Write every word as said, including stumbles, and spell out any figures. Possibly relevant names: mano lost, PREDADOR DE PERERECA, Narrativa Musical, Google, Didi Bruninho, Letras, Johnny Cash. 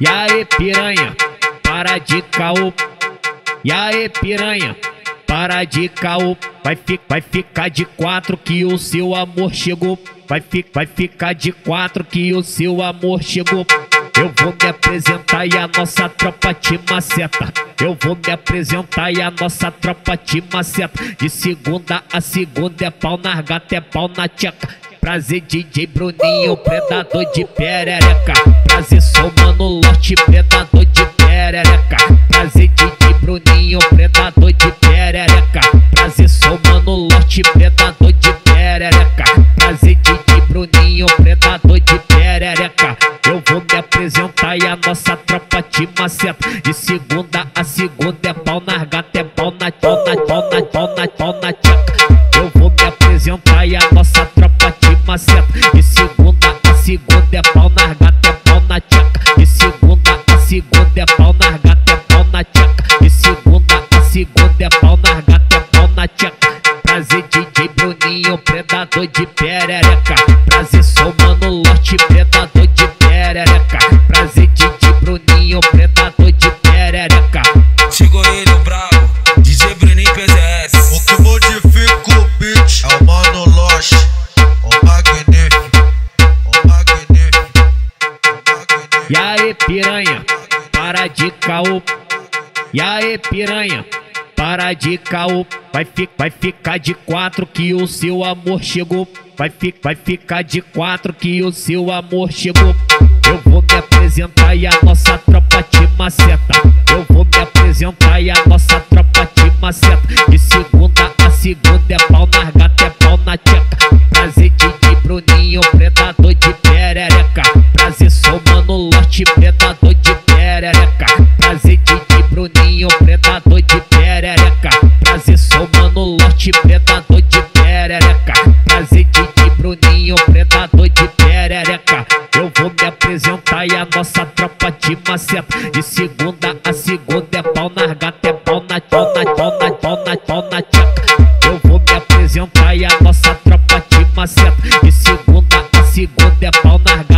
E aí piranha, para de caô. E aí piranha, para de caô. Vai, fi vai ficar de quatro que o seu amor chegou. Vai, fi vai ficar de quatro que o seu amor chegou. Eu vou me apresentar e a nossa tropa te maceta. Eu vou me apresentar e a nossa tropa te maceta. De segunda a segunda é pau na gata, é pau na tcheca. Prazer Didi Bruninho, predador de perereca. Prazer sou mano lost, predador de perereca. Prazer Didi Bruninho, predador de perereca. Prazer sou mano lost, predador de perereca. Prazer Didi Bruninho, predador de perereca. Eu vou me apresentar e a nossa tropa te maceta. De segunda a segunda é pau na gata, é pau na tcheca, pau na tcheca, pau na tcheca. Eu vou me apresentar e a nossa tropa te maceta. De segunda a segunda é pau na gata, é pau na tcheca. De segunda a segunda é pau na gata, é pau na tcheca. De segunda a segunda é pau na gata, é pau na tcheca. Prazer Didi Bruninho, predador de perereca. Prazer sou mano lost, predador de perereca. Prazer Didi Bruninho, predador de perereca. Chegou ele o bravo, D J Bruninho P Z S. O que modifica o beat é o mano lost. O magnífico, o magnífico, o magnífico. E aí piranha, para de caô. E aí piranha, para de caô. Vai, fi vai ficar de quatro que o seu amor chegou. Vai, fi vai ficar de quatro que o seu amor chegou. Eu vou me apresentar e a nossa tropa te maceta. Eu vou me apresentar e a nossa tropa te maceta. De segunda a segunda é pau na gata, é pau na tcheca. Prazer Didi Bruninho, predador de perereca. Prazer sou mano lost, predador de perereca. Prazer Didi Bruninho, predador de perereca. Prazer sou mano lost, predador de perereca. Prazer Didi Bruninho, predador de perereca. Eu vou me apresentar e a nossa tropa te maceta. De segunda a segunda é pau na gata, é pau na tcheca, pau na tcheca, pau na tcheca. Eu vou me apresentar e a nossa tropa te maceta. De segunda a segunda é pau na gata.